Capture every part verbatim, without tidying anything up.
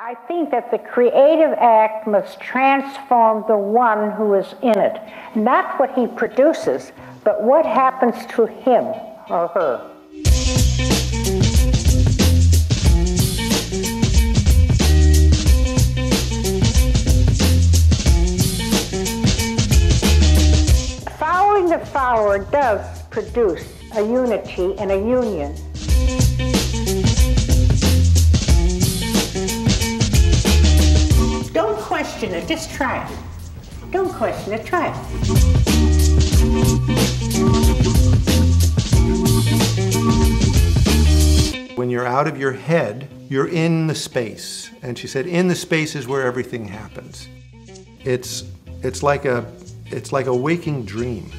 I think that the creative act must transform the one who is in it, not what he produces, but what happens to him or her. Following the follower does produce a unity and a union. Question it, just try it. Don't question it, try it. When you're out of your head, you're in the space. And she said, in the space is where everything happens. It's, it's, like, a, it's like a waking dream.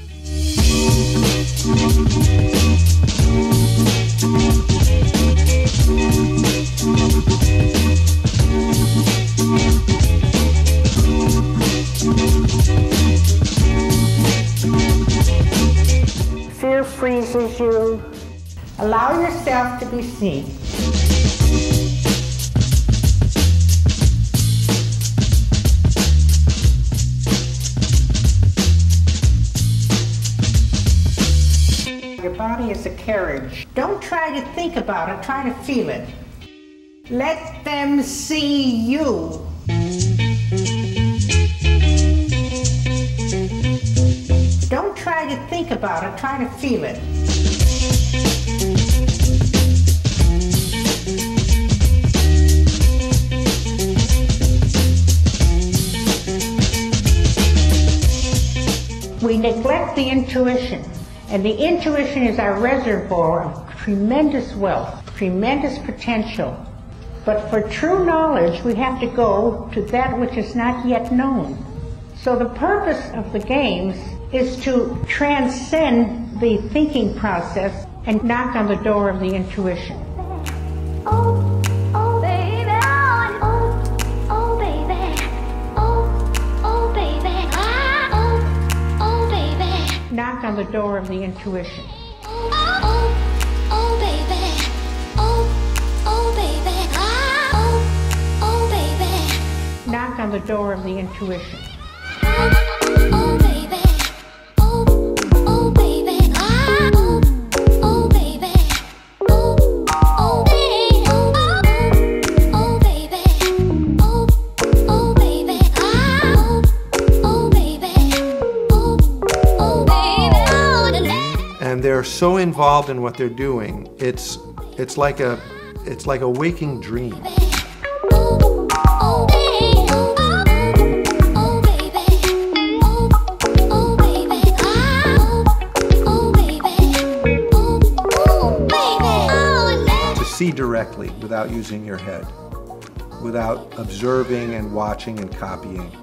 Fear freezes you. Allow yourself to be seen. Your body is a carriage. Don't try to think about it, try to feel it. Let them see you. Don't try to think about it, try to feel it. We neglect the intuition, and the intuition is our reservoir of tremendous wealth, tremendous potential. But for true knowledge, we have to go to that which is not yet known. So the purpose of the games is to transcend the thinking process and knock on the door of the intuition. Oh, oh baby, oh, oh baby, oh, oh baby, ah, oh, oh baby. Knock on the door of the intuition. Oh, oh, oh baby, oh, oh baby, ah, oh, oh baby. Knock on the door of the intuition. Oh, oh baby. And they're so involved in what they're doing, it's it's like a it's like a waking dream. To see directly without using your head, without observing and watching and copying.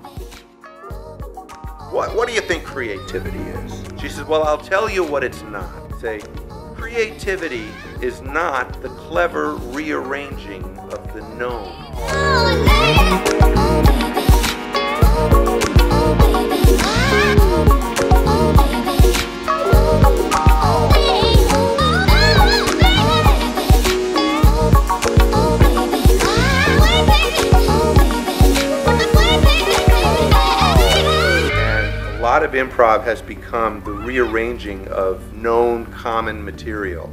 What, what do you think creativity is? She says, well, I'll tell you what it's not. I say, creativity is not the clever rearranging of the known. A lot of improv has become the rearranging of known common material.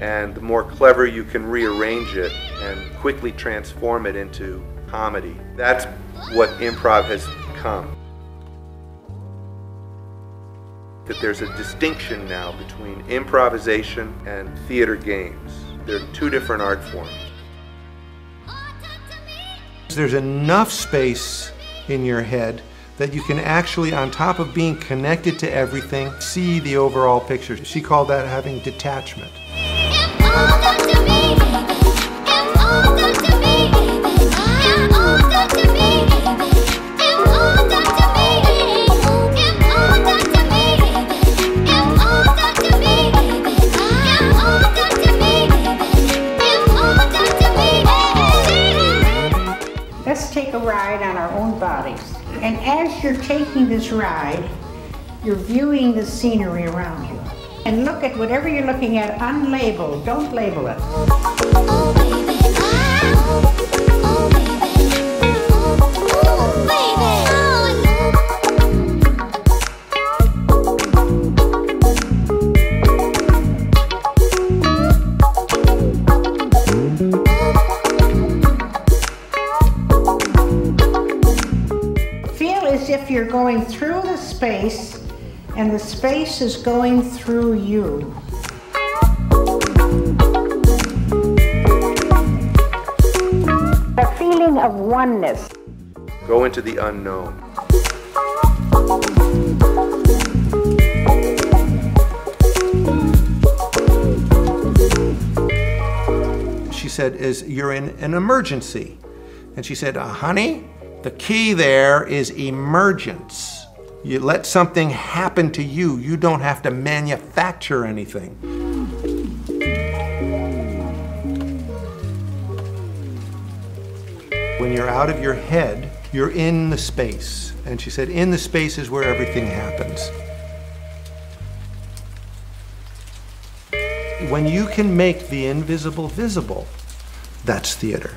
And the more clever you can rearrange it and quickly transform it into comedy, that's what improv has become. That there's a distinction now between improvisation and theater games. They're two different art forms. There's enough space in your head that you can actually, on top of being connected to everything, see the overall picture. She called that having detachment. Let's take a ride on our own bodies. And as you're taking this ride, you're viewing the scenery around you. And look at whatever you're looking at, unlabeled, don't label it. you're going through the space and the space is going through you. A feeling of oneness. Go into the unknown. She said, "Is you're in an emergency." And she said, uh, honey, the key there is emergence. You let something happen to you. You don't have to manufacture anything. When you're out of your head, you're in the space. And she said, in the space is where everything happens. When you can make the invisible visible, that's theater.